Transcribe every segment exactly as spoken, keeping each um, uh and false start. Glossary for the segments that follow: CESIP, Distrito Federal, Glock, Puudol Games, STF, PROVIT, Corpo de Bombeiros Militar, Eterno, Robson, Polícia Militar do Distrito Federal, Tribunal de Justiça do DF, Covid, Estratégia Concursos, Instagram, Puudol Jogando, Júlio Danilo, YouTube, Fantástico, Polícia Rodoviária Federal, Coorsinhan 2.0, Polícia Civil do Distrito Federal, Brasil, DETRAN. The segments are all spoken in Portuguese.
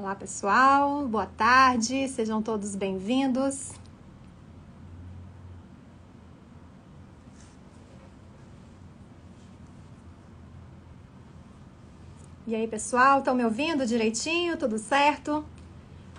Olá, pessoal, boa tarde, sejam todos bem-vindos. E aí, pessoal, estão me ouvindo direitinho? Tudo certo?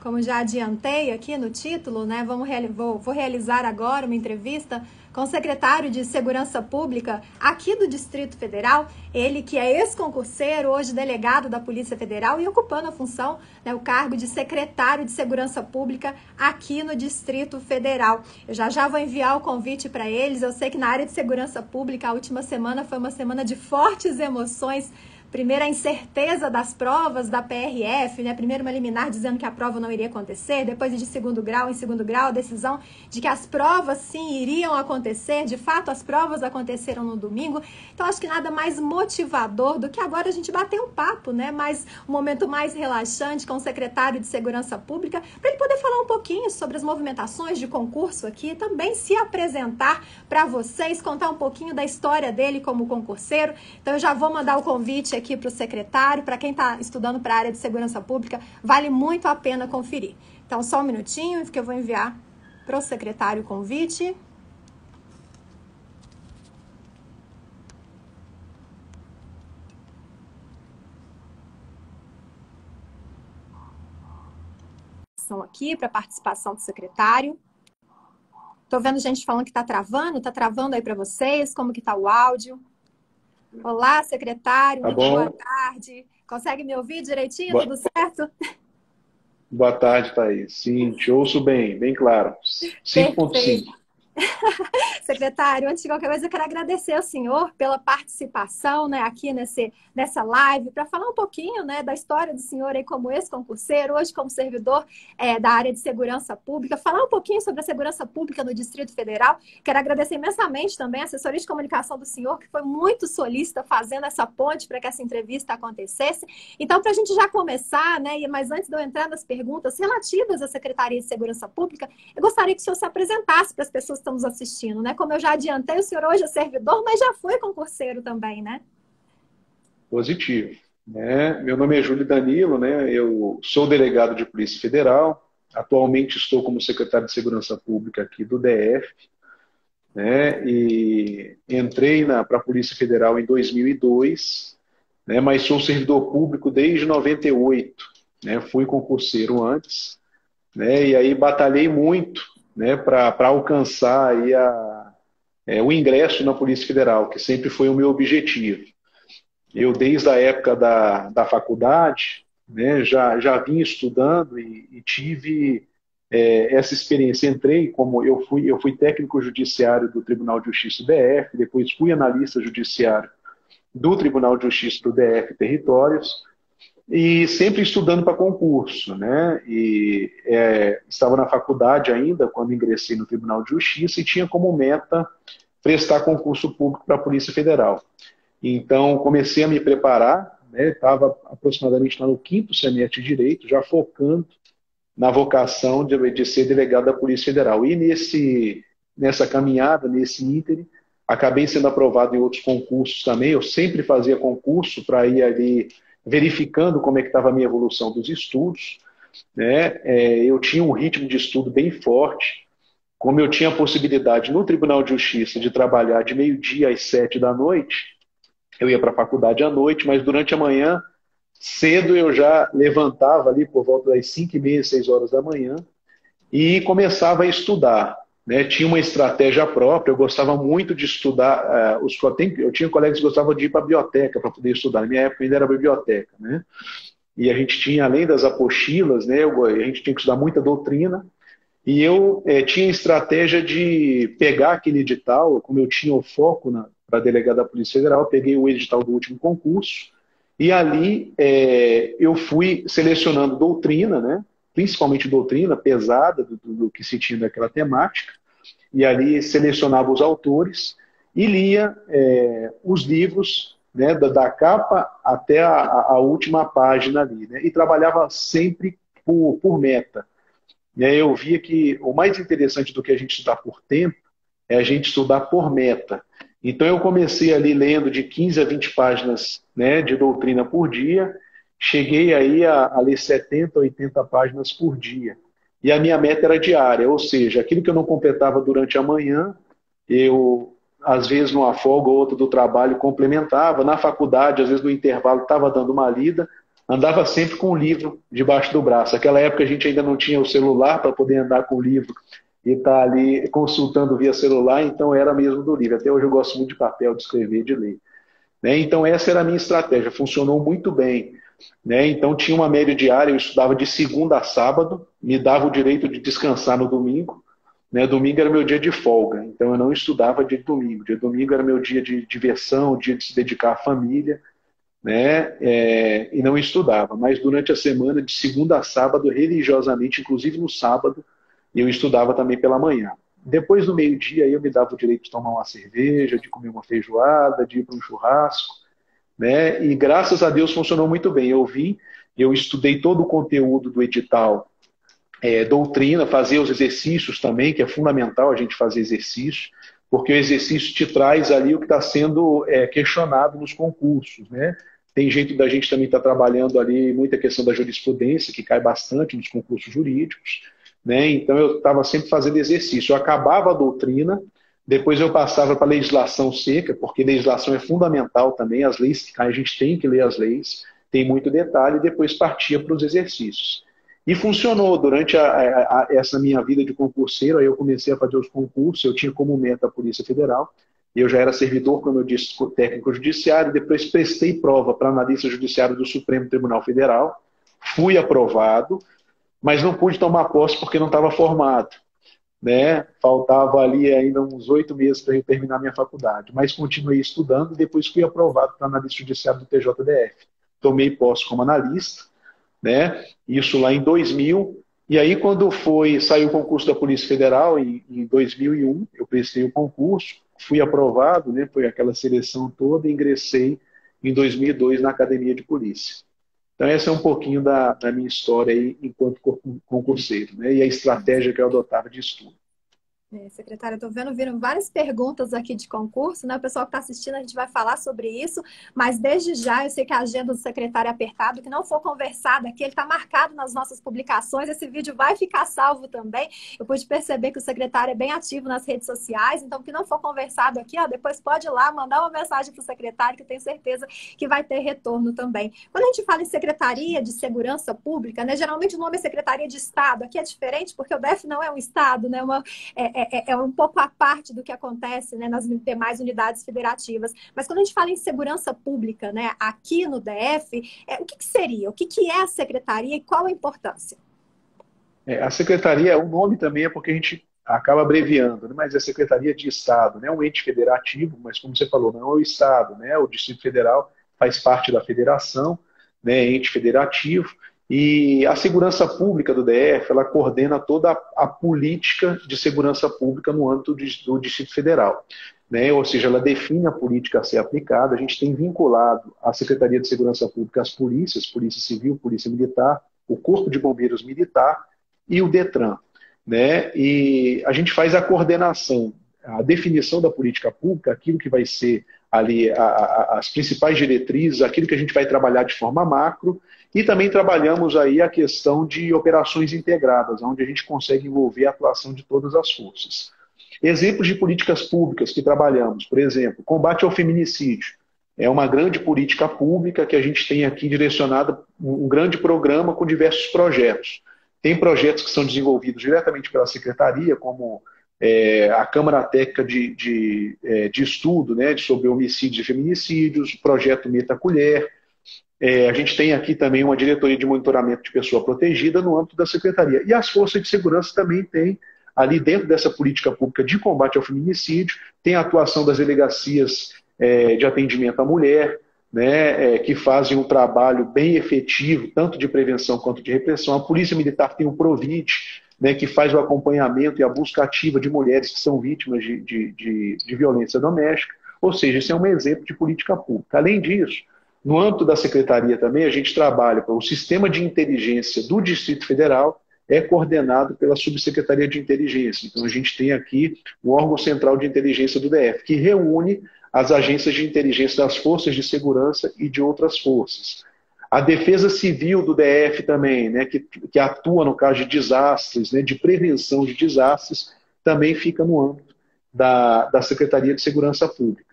Como já adiantei aqui no título, né, vamos reali- vou, vou realizar agora uma entrevista com o secretário de Segurança Pública aqui do Distrito Federal, ele que é ex-concurseiro, hoje delegado da Polícia Federal e ocupando a função, né, o cargo de secretário de Segurança Pública aqui no Distrito Federal. Eu já já vou enviar o convite para eles. Eu sei que na área de Segurança Pública a última semana foi uma semana de fortes emoções. Primeiro, a incerteza das provas da P R F, né? Primeiro, uma liminar dizendo que a prova não iria acontecer. Depois, de segundo grau em segundo grau, a decisão de que as provas, sim, iriam acontecer. De fato, as provas aconteceram no domingo. Então, acho que nada mais motivador do que agora a gente bater um papo, né? Mas um momento mais relaxante com o secretário de Segurança Pública, para ele poder falar um pouquinho sobre as movimentações de concurso aqui, também se apresentar para vocês, contar um pouquinho da história dele como concurseiro. Então, eu já vou mandar o convite aqui. aqui para o secretário, para quem está estudando para a área de segurança pública, vale muito a pena conferir. Então, só um minutinho, que eu vou enviar para o secretário o convite. Aqui para a participação do secretário. Estou vendo gente falando que está travando, está travando aí para vocês, como que está o áudio. Olá, secretário, tá bom. Boa tarde. Consegue me ouvir direitinho? Boa... Tudo certo? Boa tarde, Thaís. Sim, te ouço bem, bem claro. cinco ponto cinco. Secretário, antes de qualquer coisa, eu quero agradecer ao senhor pela participação, né, aqui nesse, nessa live, para falar um pouquinho, né, da história do senhor aí como ex-concurseiro, hoje como servidor é, da área de segurança pública, falar um pouquinho sobre a segurança pública no Distrito Federal. Quero agradecer imensamente também a assessoria de comunicação do senhor, que foi muito solícita fazendo essa ponte para que essa entrevista acontecesse. Então, para a gente já começar, né, mas antes de eu entrar nas perguntas relativas à Secretaria de Segurança Pública, eu gostaria que o senhor se apresentasse para as pessoas que estão nos assistindo, né? Como eu já adiantei, o senhor hoje é servidor, mas já foi concurseiro também, né? Positivo. Né? Meu nome é Júlio Danilo, né? Eu sou delegado de Polícia Federal, atualmente estou como secretário de Segurança Pública aqui do D F, né? E entrei para a Polícia Federal em dois mil e dois, né? Mas sou servidor público desde noventa e oito, né? Fui concurseiro antes, né? E aí batalhei muito, né, para alcançar aí a, é, o ingresso na Polícia Federal, que sempre foi o meu objetivo. Eu, desde a época da, da faculdade, né, já, já vim estudando e, e tive é, essa experiência. Entrei como eu fui, eu fui técnico judiciário do Tribunal de Justiça do D F, depois fui analista judiciário do Tribunal de Justiça do D F Territórios, e sempre estudando para concurso, né? E é, estava na faculdade ainda quando ingressei no Tribunal de Justiça e tinha como meta prestar concurso público para a Polícia Federal. Então, comecei a me preparar, né? Estava aproximadamente lá no quinto semestre de Direito, já focando na vocação de, de ser delegado da Polícia Federal. E nesse, nessa caminhada, nesse ínterim, acabei sendo aprovado em outros concursos também. Eu sempre fazia concurso para ir ali verificando como é que estava a minha evolução dos estudos, né? É, eu tinha um ritmo de estudo bem forte, como eu tinha a possibilidade no Tribunal de Justiça de trabalhar de meio-dia às sete da noite, eu ia para a faculdade à noite, mas durante a manhã, cedo eu já levantava ali por volta das cinco e meia, seis horas da manhã, e começava a estudar, né? Tinha uma estratégia própria, eu gostava muito de estudar, uh, os, eu tinha colegas que gostavam de ir para a biblioteca para poder estudar, na minha época ainda era biblioteca, né? E a gente tinha, além das apostilas, né, eu, a gente tinha que estudar muita doutrina, e eu eh, tinha estratégia de pegar aquele edital, como eu tinha o foco para delegar da Polícia Federal, eu peguei o edital do último concurso, e ali eh, eu fui selecionando doutrina, né? Principalmente doutrina pesada do, do que se tinha daquela temática, e ali selecionava os autores e lia é, os livros, né, da, da capa até a, a última página ali, né, e trabalhava sempre por, por meta. E aí eu via que o mais interessante do que a gente estudar por tempo é a gente estudar por meta. Então eu comecei ali lendo de quinze a vinte páginas, né, de doutrina por dia, cheguei aí a, a ler setenta, oitenta páginas por dia. E a minha meta era diária, ou seja, aquilo que eu não completava durante a manhã, eu, às vezes, numa folga ou outra do trabalho, complementava. Na faculdade, às vezes, no intervalo, estava dando uma lida, andava sempre com o livro debaixo do braço. Naquela época, a gente ainda não tinha o celular para poder andar com o livro e estar ali consultando via celular, então era mesmo do livro. Até hoje eu gosto muito de papel, de escrever, de ler. Né? Então, essa era a minha estratégia, funcionou muito bem. Né? Então, tinha uma média diária, eu estudava de segunda a sábado, me dava o direito de descansar no domingo. Né? Domingo era meu dia de folga, então eu não estudava dia de domingo. Dia de domingo era meu dia de diversão, dia de se dedicar à família, né? É, e não estudava. Mas durante a semana, de segunda a sábado, religiosamente, inclusive no sábado, eu estudava também pela manhã. Depois do meio-dia, eu me dava o direito de tomar uma cerveja, de comer uma feijoada, de ir para um churrasco. Né? E graças a Deus funcionou muito bem. Eu vi, eu estudei todo o conteúdo do edital, é, doutrina, fazia os exercícios também, que é fundamental a gente fazer exercício, porque o exercício te traz ali o que está sendo é, questionado nos concursos. Né? Tem jeito da gente também estar tá trabalhando ali muita questão da jurisprudência, que cai bastante nos concursos jurídicos. Né? Então eu estava sempre fazendo exercício. Eu acabava a doutrina, depois eu passava para a legislação seca, porque legislação é fundamental também, as leis, a gente tem que ler as leis, tem muito detalhe, e depois partia para os exercícios. E funcionou durante a, a, a, essa minha vida de concurseiro, aí eu comecei a fazer os concursos, eu tinha como meta a Polícia Federal, eu já era servidor, como eu disse, técnico judiciário, depois prestei prova para analista judiciário do Supremo Tribunal Federal, fui aprovado, mas não pude tomar posse porque não estava formado. Né? Faltava ali ainda uns oito meses para eu terminar minha faculdade, mas continuei estudando e depois fui aprovado para analista judiciário do T J D F. Tomei posse como analista, né? Isso lá em dois mil, e aí quando foi, saiu o concurso da Polícia Federal em, em dois mil e um, eu prestei o concurso, fui aprovado, né? Foi aquela seleção toda, e ingressei em dois mil e dois na Academia de Polícia. Então essa é um pouquinho da, da minha história aí enquanto concurseiro, né? E a estratégia que eu adotava de estudo. É, secretária, estou vendo viram várias perguntas aqui de concurso, né? O pessoal que está assistindo, a gente vai falar sobre isso, mas desde já eu sei que a agenda do secretário é apertada, que não for conversado aqui, ele está marcado nas nossas publicações, esse vídeo vai ficar salvo também. Eu pude perceber que o secretário é bem ativo nas redes sociais, então que não for conversado aqui, ó, depois pode ir lá mandar uma mensagem para o secretário, que eu tenho certeza que vai ter retorno também. Quando a gente fala em Secretaria de Segurança Pública, né? Geralmente o nome é Secretaria de Estado, aqui é diferente porque o D F não é um Estado, né? Uma, é, É, é, é um pouco à parte do que acontece, né, nas demais unidades federativas. Mas quando a gente fala em segurança pública, né, aqui no D F, é, o que, que seria? O que, que é a secretaria e qual a importância? É, a secretaria, o nome também é porque a gente acaba abreviando, né, mas é Secretaria de Estado, né, um ente federativo, mas como você falou, não é o Estado, né, o Distrito Federal faz parte da federação, né, ente federativo. E a segurança pública do D F, ela coordena toda a política de segurança pública no âmbito do Distrito Federal. Né? Ou seja, ela define a política a ser aplicada. A gente tem vinculado a Secretaria de Segurança Pública às polícias, Polícia Civil, Polícia Militar, o Corpo de Bombeiros Militar e o DETRAN. Né? E a gente faz a coordenação, a definição da política pública, aquilo que vai ser ali a, a, as principais diretrizes, aquilo que a gente vai trabalhar de forma macro, e também trabalhamos aí a questão de operações integradas, onde a gente consegue envolver a atuação de todas as forças. Exemplos de políticas públicas que trabalhamos, por exemplo, combate ao feminicídio. É uma grande política pública que a gente tem aqui direcionada, um grande programa com diversos projetos. Tem projetos que são desenvolvidos diretamente pela Secretaria, como É, a Câmara Técnica de, de, de Estudo, né, sobre homicídios e feminicídios, o projeto Meta Colher. É, a gente tem aqui também uma diretoria de monitoramento de pessoa protegida no âmbito da Secretaria. E as forças de segurança também têm, ali dentro dessa política pública de combate ao feminicídio, tem a atuação das delegacias é, de atendimento à mulher, né, é, que fazem um trabalho bem efetivo, tanto de prevenção quanto de repressão. A Polícia Militar tem o PROVIT, né, que faz o acompanhamento e a busca ativa de mulheres que são vítimas de, de, de, de violência doméstica. Ou seja, esse é um exemplo de política pública. Além disso, no âmbito da Secretaria também, a gente trabalha para o sistema de inteligência do Distrito Federal, é coordenado pela Subsecretaria de Inteligência. Então, a gente tem aqui o órgão central de inteligência do D F, que reúne as agências de inteligência das forças de segurança e de outras forças. A Defesa Civil do D F também, né, que, que atua no caso de desastres, né, de prevenção de desastres, também fica no âmbito da, da Secretaria de Segurança Pública.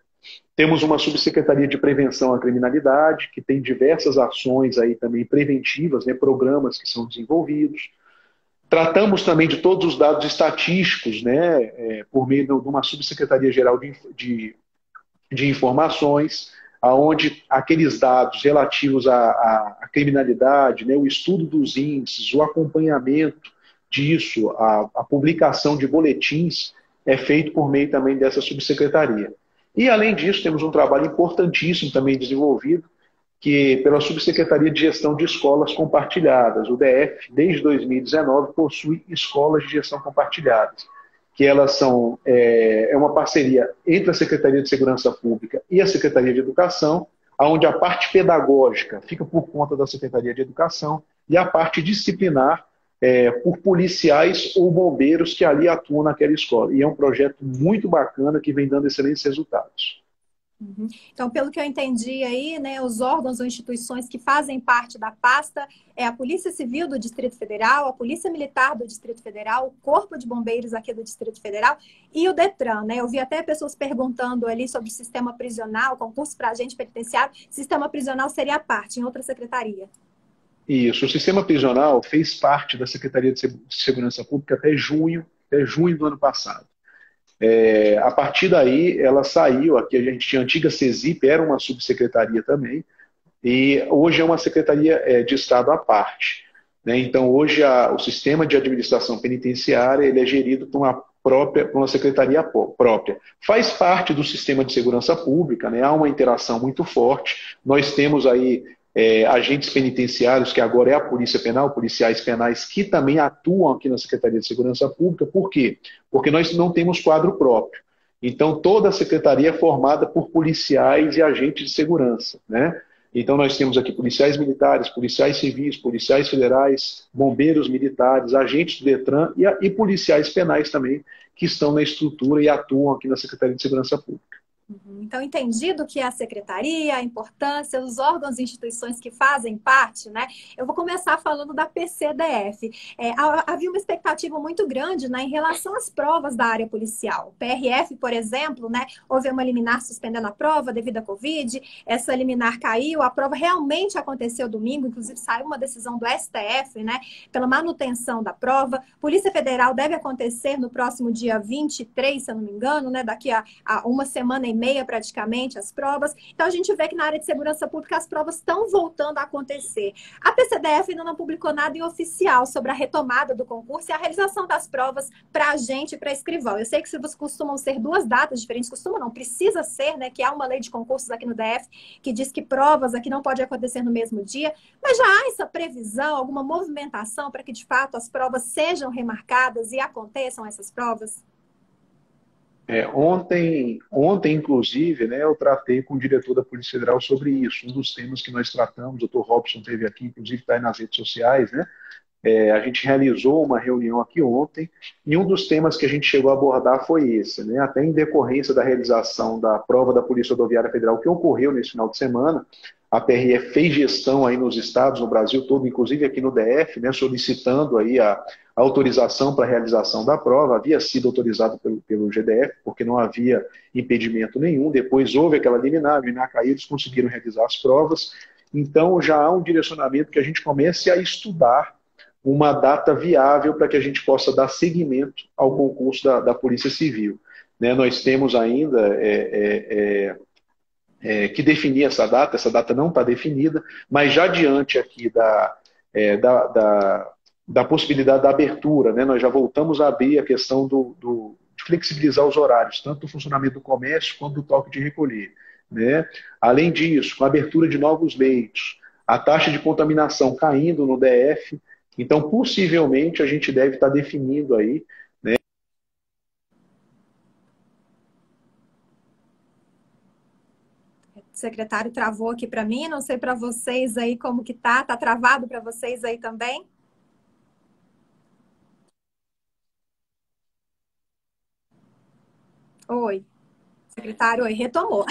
Temos uma subsecretaria de prevenção à criminalidade, que tem diversas ações aí também preventivas, né, programas que são desenvolvidos. Tratamos também de todos os dados estatísticos, né, é, por meio de uma subsecretaria geral de, de, de informações, onde aqueles dados relativos à, à, à criminalidade, né, o estudo dos índices, o acompanhamento disso, a, a publicação de boletins, é feito por meio também dessa subsecretaria. E, além disso, temos um trabalho importantíssimo também desenvolvido, que pela Subsecretaria de Gestão de Escolas Compartilhadas. O D F, desde dois mil e dezenove, possui escolas de gestão compartilhadas, que elas são, é, é uma parceria entre a Secretaria de Segurança Pública e a Secretaria de Educação, onde a parte pedagógica fica por conta da Secretaria de Educação e a parte disciplinar é, por policiais ou bombeiros que ali atuam naquela escola. E é um projeto muito bacana que vem dando excelentes resultados. Uhum. Então, pelo que eu entendi aí, né, os órgãos ou instituições que fazem parte da pasta é a Polícia Civil do Distrito Federal, a Polícia Militar do Distrito Federal, o Corpo de Bombeiros aqui do Distrito Federal e o DETRAN, né? Eu vi até pessoas perguntando ali sobre o sistema prisional, concurso para agente penitenciário. Sistema prisional seria a parte, em outra secretaria. Isso, o sistema prisional fez parte da Secretaria de Segurança Pública até junho, até junho do ano passado. É, a partir daí ela saiu, aqui a gente tinha a antiga CESIP, era uma subsecretaria também, e hoje é uma secretaria é, de Estado à parte, né? Então hoje a, o sistema de administração penitenciária ele é gerido por uma, própria, por uma secretaria própria, faz parte do sistema de segurança pública, né? Há uma interação muito forte, nós temos aí é, agentes penitenciários, que agora é a Polícia Penal, policiais penais que também atuam aqui na Secretaria de Segurança Pública. Por quê? Porque nós não temos quadro próprio. Então, toda a secretaria é formada por policiais e agentes de segurança, né? Então, nós temos aqui policiais militares, policiais civis, policiais federais, bombeiros militares, agentes do DETRAN e, e policiais penais também, que estão na estrutura e atuam aqui na Secretaria de Segurança Pública. Então, entendido que a secretaria, a importância, os órgãos e instituições que fazem parte, né? Eu vou começar falando da P C D F. É, havia uma expectativa muito grande, né, em relação às provas da área policial. P R F, por exemplo, né, houve uma liminar suspendendo a prova devido à Covid, essa liminar caiu, a prova realmente aconteceu domingo, inclusive saiu uma decisão do S T F, né, pela manutenção da prova. Polícia Federal deve acontecer no próximo dia vinte e três, se eu não me engano, né, daqui a, a uma semana e meia praticamente as provas. Então a gente vê que na área de segurança pública as provas estão voltando a acontecer. A P C D F ainda não publicou nada em oficial sobre a retomada do concurso e a realização das provas para agente e para escrivão. Eu sei que se vocês costumam ser duas datas diferentes, costumam não, precisa ser, né, que há uma lei de concursos aqui no D F que diz que provas aqui não pode acontecer no mesmo dia, mas já há essa previsão, alguma movimentação para que de fato as provas sejam remarcadas e aconteçam essas provas? É, ontem, ontem, inclusive, né, eu tratei com o diretor da Polícia Federal sobre isso. Um dos temas que nós tratamos, o doutor Robson teve aqui, inclusive está aí nas redes sociais, né? É, a gente realizou uma reunião aqui ontem e um dos temas que a gente chegou a abordar foi esse, né? Até em decorrência da realização da prova da Polícia Rodoviária Federal que ocorreu nesse final de semana, a P R F fez gestão aí nos estados, no Brasil todo, inclusive aqui no D F, né, solicitando aí a, a autorização para a realização da prova. Havia sido autorizado pelo, pelo G D F, porque não havia impedimento nenhum. Depois houve aquela liminar, liminar caiu, eles conseguiram realizar as provas. Então já há um direcionamento que a gente comece a estudar uma data viável para que a gente possa dar seguimento ao concurso da, da Polícia Civil, né? Nós temos ainda... É, é, é, É, que definir essa data, essa data não está definida, mas já diante aqui da, é, da, da, da possibilidade da abertura, né, nós já voltamos a abrir a questão do, do, de flexibilizar os horários, tanto do funcionamento do comércio quanto do toque de recolher, né? Além disso, com a abertura de novos leitos, a taxa de contaminação caindo no D F, então possivelmente a gente deve estar definindo aí, né? O secretário travou aqui para mim, não sei para vocês aí como que tá, tá travado para vocês aí também? Oi, secretário aí retomou.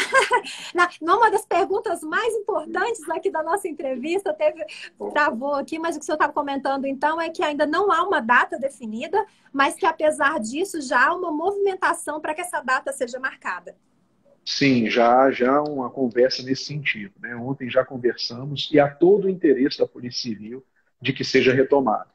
Na, numa das perguntas mais importantes aqui da nossa entrevista, teve, travou aqui, mas o que o senhor estava comentando então é que ainda não há uma data definida, mas que apesar disso já há uma movimentação para que essa data seja marcada. Sim, já já uma conversa nesse sentido, né? Ontem já conversamos e há todo o interesse da Polícia Civil de que seja retomado.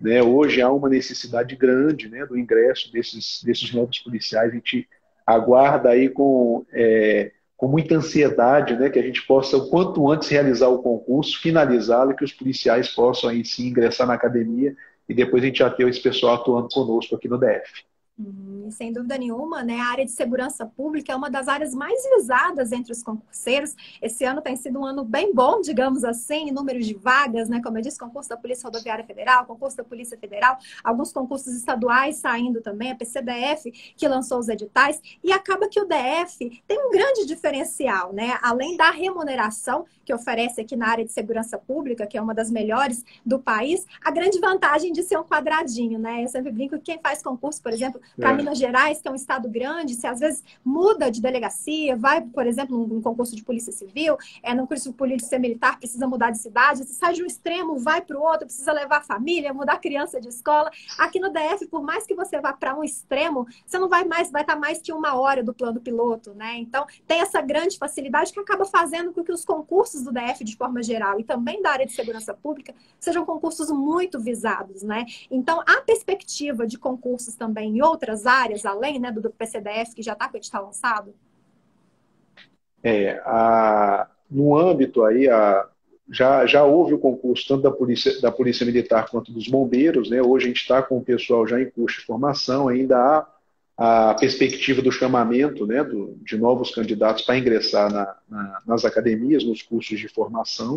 Né? Hoje há uma necessidade grande, né, do ingresso desses, desses novos policiais. A gente aguarda aí com, é, com muita ansiedade, né, que a gente possa, o quanto antes, realizar o concurso, finalizá-lo, que os policiais possam aí sim ingressar na academia e depois a gente já ter esse pessoal atuando conosco aqui no D F. Hum, sem dúvida nenhuma, né? A área de segurança pública é uma das áreas mais visadas entre os concurseiros. Esse ano tem sido um ano bem bom, digamos assim, em números de vagas, né? Como eu disse, concurso da Polícia Rodoviária Federal, concurso da Polícia Federal, alguns concursos estaduais saindo também, a P C D F que lançou os editais, e acaba que o D F tem um grande diferencial, né? Além da remuneração que oferece aqui na área de segurança pública, que é uma das melhores do país, a grande vantagem de ser um quadradinho, né? Eu sempre brinco que quem faz concurso, por exemplo, para é. Minas Gerais, que é um estado grande, se às vezes muda de delegacia, vai, por exemplo, num concurso de polícia civil, é, num curso de polícia militar, precisa mudar de cidade, se sai de um extremo, vai para o outro, precisa levar a família, mudar a criança de escola. Aqui no D F, por mais que você vá para um extremo, você não vai mais, vai estar mais que uma hora do plano piloto, né? Então, tem essa grande facilidade que acaba fazendo com que os concursos do D F, de forma geral, e também da área de segurança pública, sejam concursos muito visados, né? Então, a perspectiva de concursos também em outros outras áreas, além, né, do P C D F, que já está com o edital lançado? É, a, no âmbito aí, a, já, já houve o concurso tanto da Polícia, da Polícia Militar quanto dos Bombeiros, né? Hoje a gente está com o pessoal já em curso de formação, ainda há a perspectiva do chamamento, né, do, de novos candidatos para ingressar na, na, nas academias, nos cursos de formação,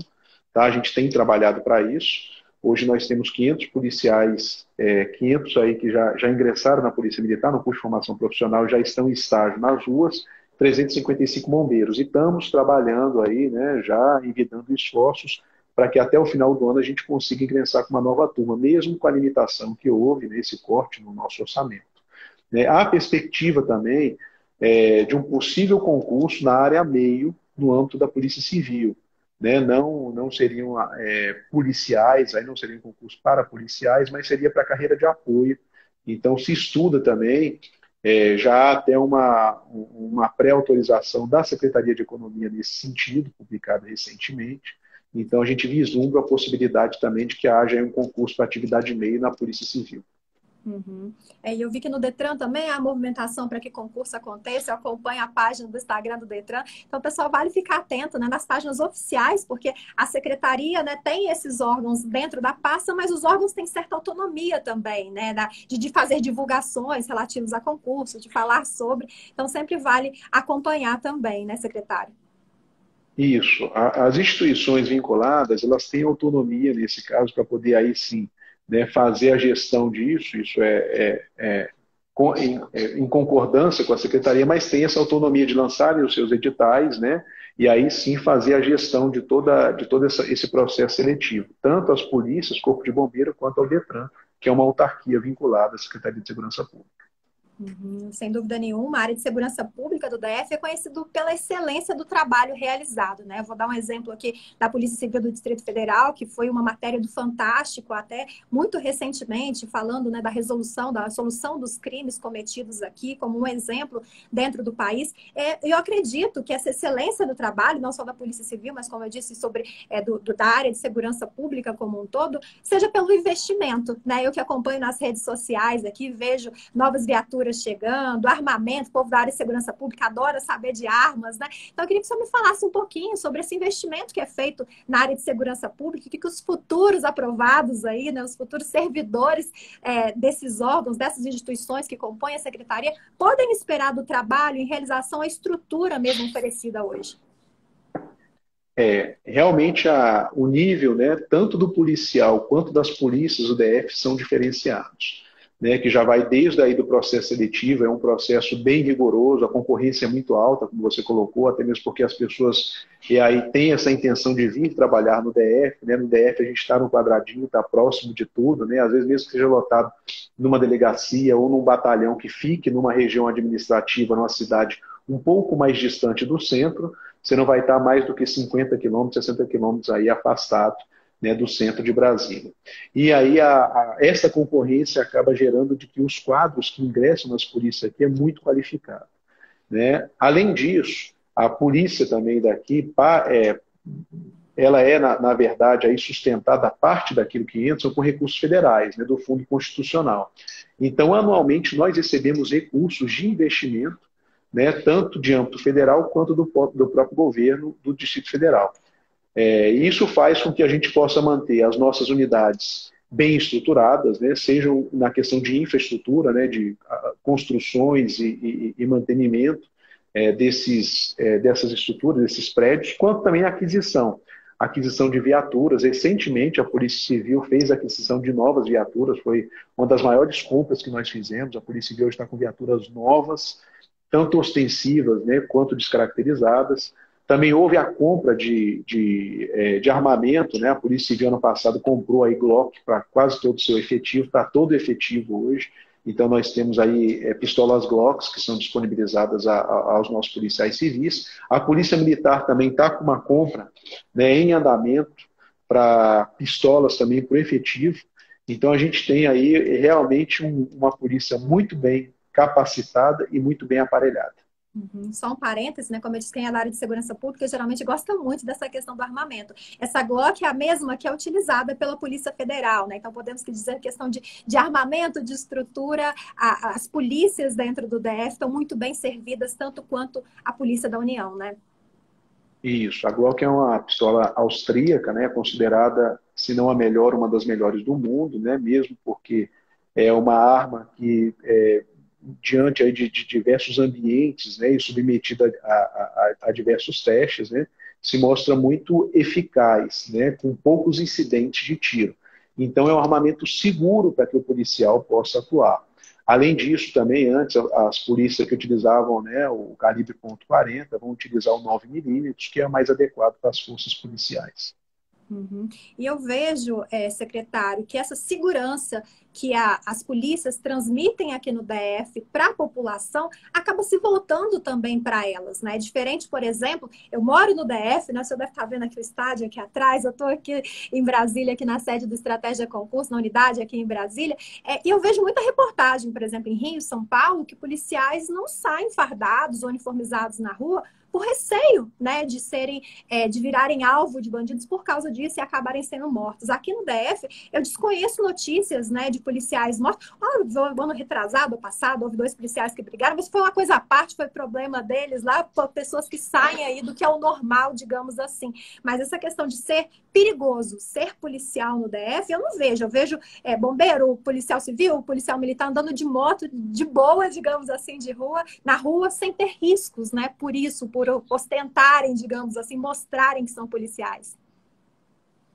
tá? A gente tem trabalhado para isso. Hoje nós temos quinhentos policiais, é, quinhentos aí que já, já ingressaram na Polícia Militar, no curso de formação profissional, já estão em estágio nas ruas, trezentos e cinquenta e cinco bombeiros. E estamos trabalhando aí, né, já envidando esforços para que até o final do ano a gente consiga ingressar com uma nova turma, mesmo com a limitação que houve nesse corte no nosso orçamento. Né, há a perspectiva também é, de um possível concurso na área meio, no âmbito da Polícia Civil. Né, não, não seriam é, policiais, aí não seria um concurso para policiais, mas seria para carreira de apoio. Então, se estuda também, é, já há até uma, uma pré-autorização da Secretaria de Economia nesse sentido, publicada recentemente. Então, a gente vislumbra a possibilidade também de que haja um concurso para atividade meio na Polícia Civil. Uhum. É, eu vi que no DETRAN também há movimentação para que concurso aconteça. Eu acompanho a página do Instagram do DETRAN. Então, pessoal, vale ficar atento, né, nas páginas oficiais, porque a secretaria, né, tem esses órgãos dentro da pasta, mas os órgãos têm certa autonomia também, né, da, de, de fazer divulgações relativas a concurso, de falar sobre. Então, sempre vale acompanhar também, né, secretário? Isso. A, as instituições vinculadas, elas têm autonomia, nesse caso, para poder aí sim, né, fazer a gestão disso, isso é, é, é, com, em, é em concordância com a Secretaria, mas tem essa autonomia de lançarem os seus editais, né, e aí sim fazer a gestão de, toda, de todo essa, esse processo seletivo, tanto as polícias, Corpo de Bombeiro, quanto ao DETRAN, que é uma autarquia vinculada à Secretaria de Segurança Pública. Uhum, sem dúvida nenhuma, a área de segurança pública do D F é conhecida pela excelência do trabalho realizado, né? Vou dar um exemplo aqui da Polícia Civil do Distrito Federal, que foi uma matéria do Fantástico até muito recentemente, falando, né, da resolução, da solução dos crimes cometidos aqui, como um exemplo dentro do país. É, eu acredito que essa excelência do trabalho, não só da Polícia Civil, mas como eu disse, sobre é, do, do, da área de segurança pública como um todo, seja pelo investimento, né? Eu que acompanho nas redes sociais aqui, vejo novas viaturas chegando, armamento, o povo da área de segurança pública adora saber de armas, né? Então eu queria que você me falasse um pouquinho sobre esse investimento que é feito na área de segurança pública, o que, que os futuros aprovados aí, né, os futuros servidores é, desses órgãos, dessas instituições que compõem a Secretaria, podem esperar do trabalho em realização à estrutura mesmo oferecida hoje? É, realmente a, o nível, né, tanto do policial quanto das polícias do D F são diferenciados. Né, que já vai desde aí do processo seletivo, é um processo bem rigoroso, a concorrência é muito alta, como você colocou, até mesmo porque as pessoas e aí têm essa intenção de vir trabalhar no D F, né, no D F a gente está no quadradinho, está próximo de tudo, né, às vezes mesmo que seja lotado numa delegacia ou num batalhão que fique numa região administrativa, numa cidade um pouco mais distante do centro, você não vai estar mais do que cinquenta quilômetros, sessenta quilômetros aí afastado, né, do centro de Brasília. E aí a, a, essa concorrência acaba gerando de que os quadros que ingressam nas polícias aqui é muito qualificado, né? Além disso, a polícia também daqui, pá, é, ela é, na, na verdade, aí sustentada, parte daquilo que entra são com recursos federais, né, do Fundo Constitucional. Então, anualmente, nós recebemos recursos de investimento, né, tanto de âmbito federal quanto do, do próprio governo do Distrito Federal. É, isso faz com que a gente possa manter as nossas unidades bem estruturadas, né, sejam na questão de infraestrutura, né, de a, construções e, e, e mantenimento é, desses, é, dessas estruturas, desses prédios, quanto também a aquisição. Aquisição de viaturas. Recentemente, a Polícia Civil fez a aquisição de novas viaturas, foi uma das maiores compras que nós fizemos. A Polícia Civil hoje está com viaturas novas, tanto ostensivas, né, quanto descaracterizadas. Também houve a compra de, de, de armamento, né? A Polícia Civil, ano passado, comprou aí Glock para quase todo o seu efetivo, para todo o efetivo hoje. Então, nós temos aí é, pistolas Glocks que são disponibilizadas a, a, aos nossos policiais civis. A Polícia Militar também está com uma compra, né, em andamento para pistolas também para o efetivo. Então, a gente tem aí realmente um, uma polícia muito bem capacitada e muito bem aparelhada. Uhum. Só um parêntese, né? Como eu disse, quem é da área de segurança pública geralmente gosta muito dessa questão do armamento. Essa Glock é a mesma que é utilizada pela Polícia Federal, né? Então podemos dizer que questão de, de armamento, de estrutura, a, as polícias dentro do D F estão muito bem servidas, tanto quanto a Polícia da União, né? Isso, a Glock é uma pistola austríaca, né? Considerada, se não a melhor, uma das melhores do mundo, né? Mesmo porque é uma arma que é, diante aí de, de diversos ambientes, né, e submetida a, a, a diversos testes, né, se mostra muito eficaz, né, com poucos incidentes de tiro. Então é um armamento seguro para que o policial possa atuar. Além disso, também antes as polícias que utilizavam, né, o calibre ponto quarenta vão utilizar o nove milímetros, que é mais adequado para as forças policiais. Uhum. E eu vejo, é, secretário, que essa segurança que a, as polícias transmitem aqui no D F para a população acaba se voltando também para elas, né? É diferente, por exemplo, eu moro no D F, né? O senhor deve estar vendo aqui o estádio aqui atrás, eu estou aqui em Brasília, aqui na sede do Estratégia Concursos, na unidade aqui em Brasília, é, e eu vejo muita reportagem, por exemplo, em Rio, São Paulo, que policiais não saem fardados ou uniformizados na rua, por receio, né, de serem, é, de virarem alvo de bandidos por causa disso e acabarem sendo mortos. Aqui no D F, eu desconheço notícias, né, de policiais mortos. Ah, ano retrasado, passado, houve dois policiais que brigaram, mas foi uma coisa à parte, foi problema deles lá, pessoas que saem aí do que é o normal, digamos assim. Mas essa questão de ser perigoso, ser policial no D F, eu não vejo. Eu vejo é, bombeiro, policial civil, policial militar andando de moto, de boa, digamos assim, de rua, na rua, sem ter riscos, né, por isso, por por ostentarem, digamos assim, mostrarem que são policiais.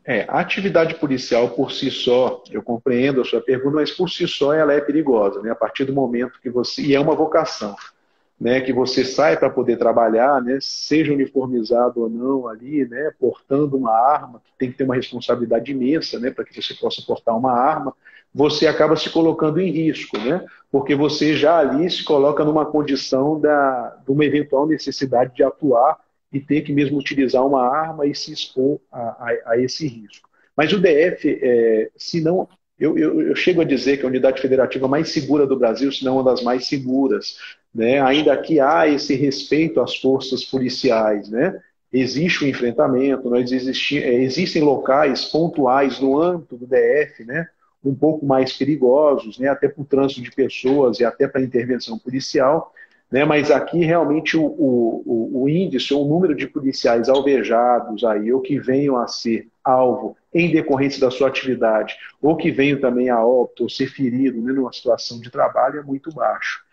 É, a atividade policial por si só, eu compreendo a sua pergunta, mas por si só ela é perigosa, né? A partir do momento que você... E é uma vocação, né? Que você sai para poder trabalhar, né? Seja uniformizado ou não ali, né? Portando uma arma, que tem que ter uma responsabilidade imensa, né? Para que você possa portar uma arma, você acaba se colocando em risco, né? Porque você já ali se coloca numa condição da, de uma eventual necessidade de atuar e ter que mesmo utilizar uma arma e se expor a, a, a esse risco. Mas o D F, é, se não, eu, eu, eu chego a dizer que é a unidade federativa mais segura do Brasil, se não uma das mais seguras, né? Ainda que há esse respeito às forças policiais, né? Existe o enfrentamento, nós existi, é, existem locais pontuais no âmbito do D F, né? Um pouco mais perigosos, né, até para o trânsito de pessoas e até para a intervenção policial, né, mas aqui realmente o, o, o índice, o número de policiais alvejados aí, ou que venham a ser alvo em decorrência da sua atividade, ou que venham também a óbito, ou ser ferido, né, numa situação de trabalho, é muito baixo,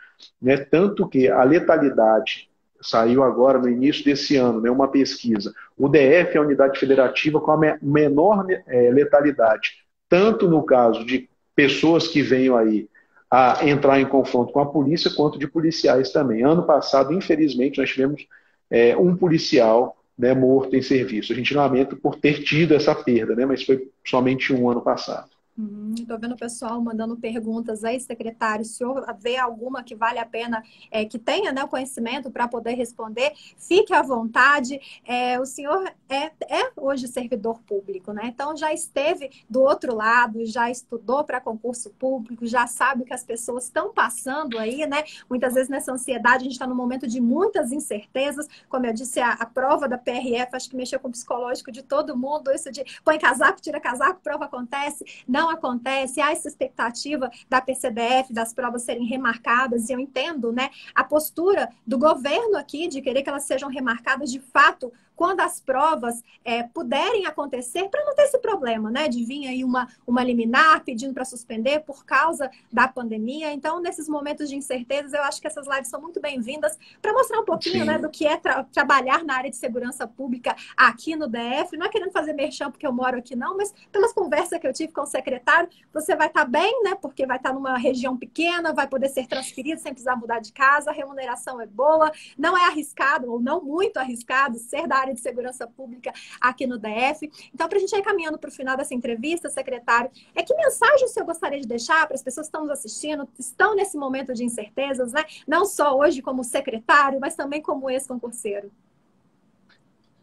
né, tanto que a letalidade saiu agora no início desse ano, né, uma pesquisa, o D F é a unidade federativa com a menor é, letalidade, tanto no caso de pessoas que venham aí a entrar em confronto com a polícia, quanto de policiais também. Ano passado, infelizmente, nós tivemos é, um policial, né, morto em serviço. A gente lamenta por ter tido essa perda, né, mas foi somente um ano passado. Uhum, tô vendo o pessoal mandando perguntas aí, secretário, se houver alguma que vale a pena, é, que tenha, né, o conhecimento para poder responder, fique à vontade. É, o senhor é, é hoje servidor público, né? Então já esteve do outro lado, já estudou para concurso público, já sabe que as pessoas estão passando aí, né? Muitas vezes nessa ansiedade, a gente está num momento de muitas incertezas, como eu disse, a, a prova da P R F, acho que mexeu com o psicológico de todo mundo, isso de põe casaco, tira casaco, prova acontece, não Não acontece, há essa expectativa da P C D F, das provas serem remarcadas, e eu entendo, né, a postura do governo aqui de querer que elas sejam remarcadas de fato quando as provas é, puderem acontecer, para não ter esse problema, né, de vir aí uma, uma liminar pedindo para suspender por causa da pandemia. Então, nesses momentos de incertezas, eu acho que essas lives são muito bem-vindas para mostrar um pouquinho, né, do que é tra trabalhar na área de segurança pública aqui no D F. Não é querendo fazer merchan porque eu moro aqui, não, mas pelas conversas que eu tive com o secretário, você vai estar bem, né, porque vai estar numa região pequena, vai poder ser transferido sem precisar mudar de casa, a remuneração é boa, não é arriscado, ou não muito arriscado, ser da área de segurança pública aqui no D F. Então, para a gente ir caminhando para o final dessa entrevista, secretário, é que mensagem o senhor gostaria de deixar para as pessoas que estão nos assistindo, estão nesse momento de incertezas, né? Não só hoje como secretário, mas também como ex-concurseiro.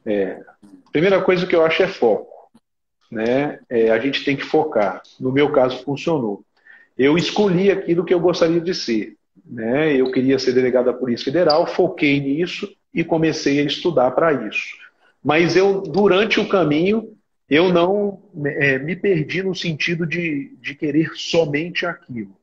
É, primeira coisa que eu acho é foco, né? É, a gente tem que focar. No meu caso, funcionou. Eu escolhi aquilo que eu gostaria de ser, né? Eu queria ser delegado da Polícia Federal, foquei nisso e comecei a estudar para isso. Mas eu, durante o caminho, eu não é, me perdi no sentido de, de querer somente aquilo,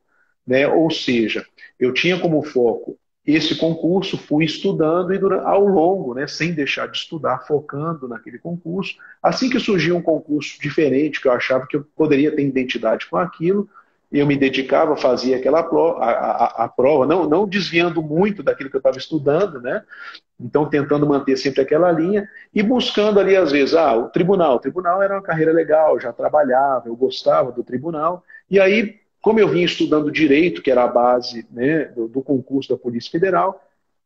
né? Ou seja, eu tinha como foco esse concurso, fui estudando e durante, ao longo, né, sem deixar de estudar, focando naquele concurso. Assim que surgiu um concurso diferente, que eu achava que eu poderia ter identidade com aquilo, eu me dedicava, fazia aquela prova, a, a, a prova não, não desviando muito daquilo que eu estava estudando, né? Então, tentando manter sempre aquela linha e buscando ali, às vezes, ah, o tribunal. O tribunal era uma carreira legal, já trabalhava, eu gostava do tribunal. E aí, como eu vinha estudando direito, que era a base, né, do, do concurso da Polícia Federal,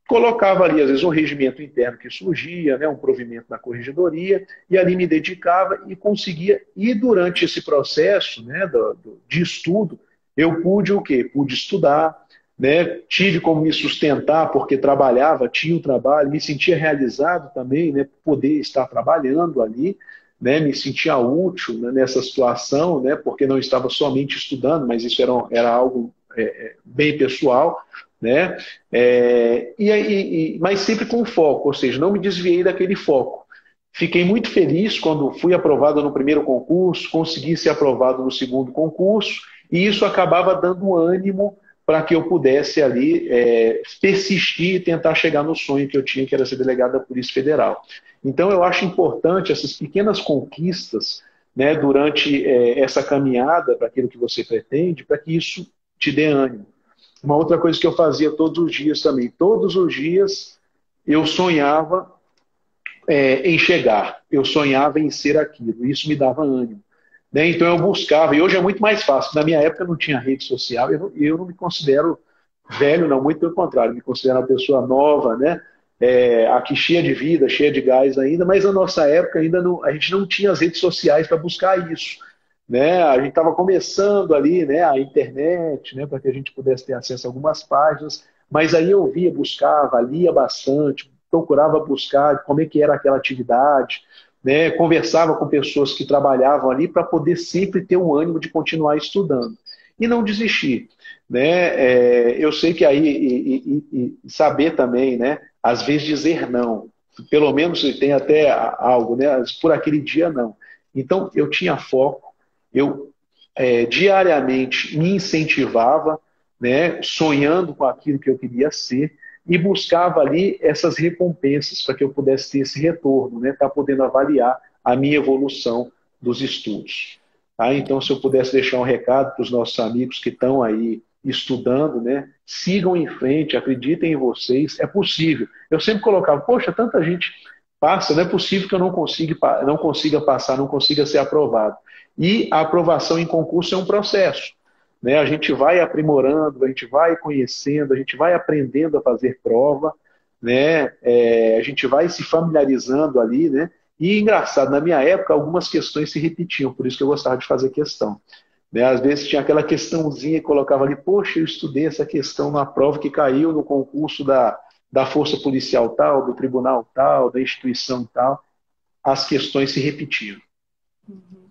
colocava ali, às vezes, um regimento interno que surgia, né, um provimento na corregedoria, e ali me dedicava e conseguia. E durante esse processo, né, do, do, de estudo, eu pude o quê? Pude estudar, né, tive como me sustentar, porque trabalhava, tinha o um trabalho, me sentia realizado também, né, poder estar trabalhando ali, né, me sentia útil, né, nessa situação, né, porque não estava somente estudando, mas isso era, era algo é, bem pessoal, né? É, e, e, mas sempre com foco, ou seja, não me desviei daquele foco. Fiquei muito feliz quando fui aprovado no primeiro concurso, consegui ser aprovado no segundo concurso, e isso acabava dando ânimo para que eu pudesse ali é, persistir e tentar chegar no sonho que eu tinha, que era ser delegado da Polícia Federal. Então eu acho importante essas pequenas conquistas, né, durante é, essa caminhada para aquilo que você pretende, para que isso te dê ânimo. Uma outra coisa que eu fazia todos os dias também, todos os dias eu sonhava é, em chegar, eu sonhava em ser aquilo, isso me dava ânimo, né? Então eu buscava, e hoje é muito mais fácil, na minha época não tinha rede social, eu não, eu não me considero velho não, muito pelo contrário, me considero uma pessoa nova, né? É, aqui cheia de vida, cheia de gás ainda, mas na nossa época ainda não, a gente não tinha as redes sociais para buscar isso. Né? A gente estava começando ali, né, a internet, né, para que a gente pudesse ter acesso a algumas páginas, mas aí eu via, buscava, lia bastante, procurava buscar como é que era aquela atividade, né, conversava com pessoas que trabalhavam ali para poder sempre ter um ânimo de continuar estudando e não desistir. Né? É, eu sei que aí, e, e, e saber também, né, às vezes dizer não, pelo menos tem até algo, né, por aquele dia não. Então eu tinha foco, eu é, diariamente me incentivava, né, sonhando com aquilo que eu queria ser e buscava ali essas recompensas para que eu pudesse ter esse retorno, né, para poder avaliar a minha evolução dos estudos. Tá? Então, se eu pudesse deixar um recado para os nossos amigos que estão aí estudando, né, sigam em frente, acreditem em vocês, é possível. Eu sempre colocava, poxa, tanta gente passa, não é possível que eu não consiga, não consiga passar, não consiga ser aprovado. E a aprovação em concurso é um processo, né? A gente vai aprimorando, a gente vai conhecendo, a gente vai aprendendo a fazer prova, né? É, a gente vai se familiarizando ali, né? E engraçado, na minha época algumas questões se repetiam, por isso que eu gostava de fazer questão, Né? Às vezes tinha aquela questãozinha que colocava ali, poxa, eu estudei essa questão na prova que caiu no concurso da, da força policial tal, do tribunal tal, da instituição tal. As questões se repetiam. Uhum.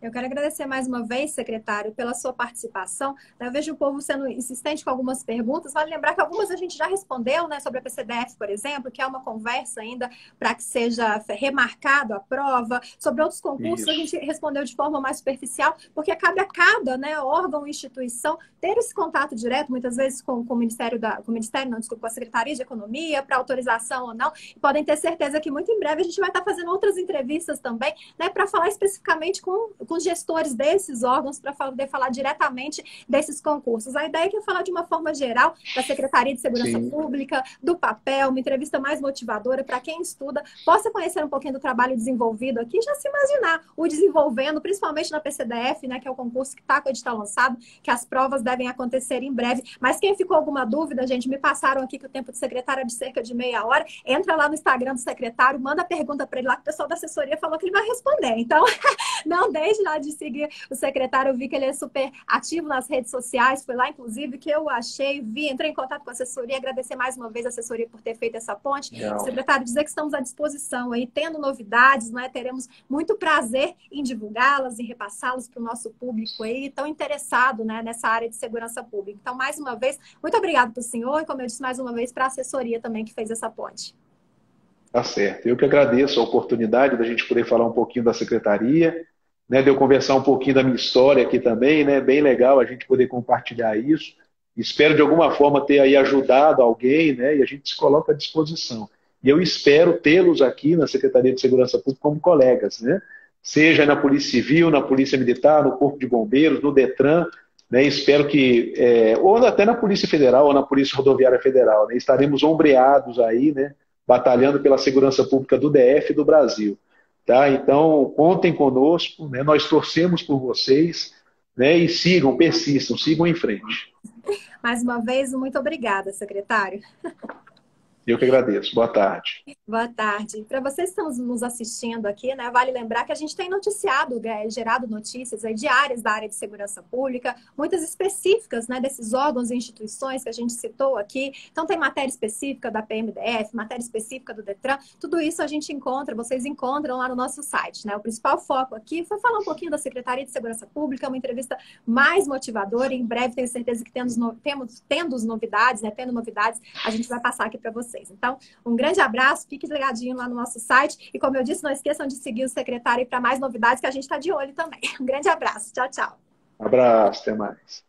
Eu quero agradecer mais uma vez, secretário, pela sua participação. Eu vejo o povo sendo insistente com algumas perguntas. Vale lembrar que algumas a gente já respondeu, né, sobre a P C D F, por exemplo, que é uma conversa ainda para que seja remarcado a prova. Sobre outros concursos, isso, a gente respondeu de forma mais superficial, porque cabe a cada, né, órgão e instituição ter esse contato direto, muitas vezes com, com o Ministério da, com o Ministério, não, desculpa, com a Secretaria de Economia, para autorização ou não. E podem ter certeza que muito em breve a gente vai estar fazendo outras entrevistas também, né, para falar especificamente com com gestores desses órgãos, para poder falar diretamente desses concursos. A ideia é que eu falar de uma forma geral da Secretaria de Segurança Sim. Pública, do papel, uma entrevista mais motivadora para quem estuda, possa conhecer um pouquinho do trabalho desenvolvido aqui e já se imaginar o desenvolvendo, principalmente na P C D F, né, que é o concurso que está com o edital lançado, que as provas devem acontecer em breve. Mas quem ficou alguma dúvida, gente, me passaram aqui que o tempo do secretário é de cerca de meia hora, entra lá no Instagram do secretário, manda a pergunta para ele lá, que o pessoal da assessoria falou que ele vai responder. Então, não deixe lá de seguir o secretário, eu vi que ele é super ativo nas redes sociais, foi lá inclusive que eu achei, vi, entrei em contato com a assessoria, agradecer mais uma vez a assessoria por ter feito essa ponte. Não. Secretário, dizer que estamos à disposição aí, tendo novidades, né, teremos muito prazer em divulgá-las e repassá-las para o nosso público aí, tão interessado, né, nessa área de segurança pública. Então, mais uma vez, muito obrigado para o senhor e, como eu disse, mais uma vez para a assessoria também que fez essa ponte. Tá certo. Eu que agradeço a oportunidade da gente poder falar um pouquinho da secretaria, né, de eu conversar um pouquinho da minha história aqui também, né, bem legal a gente poder compartilhar isso. Espero de alguma forma ter aí ajudado alguém, né, e a gente se coloca à disposição. E eu espero tê-los aqui na Secretaria de Segurança Pública como colegas, né, seja na Polícia Civil, na Polícia Militar, no Corpo de Bombeiros, no DETRAN, né, espero que, é, ou até na Polícia Federal ou na Polícia Rodoviária Federal, né, estaremos ombreados aí, né, batalhando pela segurança pública do D F e do Brasil. Tá? Então, contem conosco, né? Nós torcemos por vocês, né? E sigam, persistam, sigam em frente. Mais uma vez, muito obrigada, secretário. Eu que agradeço. Boa tarde. Boa tarde. Para vocês que estão nos assistindo aqui, né, vale lembrar que a gente tem noticiado, né, gerado notícias aí diárias da área de segurança pública, muitas específicas, né, desses órgãos e instituições que a gente citou aqui. Então tem matéria específica da P M D F, matéria específica do DETRAN, tudo isso a gente encontra, vocês encontram lá no nosso site, né? O principal foco aqui foi falar um pouquinho da Secretaria de Segurança Pública, uma entrevista mais motivadora. Em breve, tenho certeza que temos, temos, temos novidades, né, tendo novidades, a gente vai passar aqui para vocês. Então, um grande abraço, fique ligadinho lá no nosso site e, como eu disse, não esqueçam de seguir o secretário para mais novidades que a gente está de olho também. Um grande abraço, tchau, tchau. Abraço, até mais.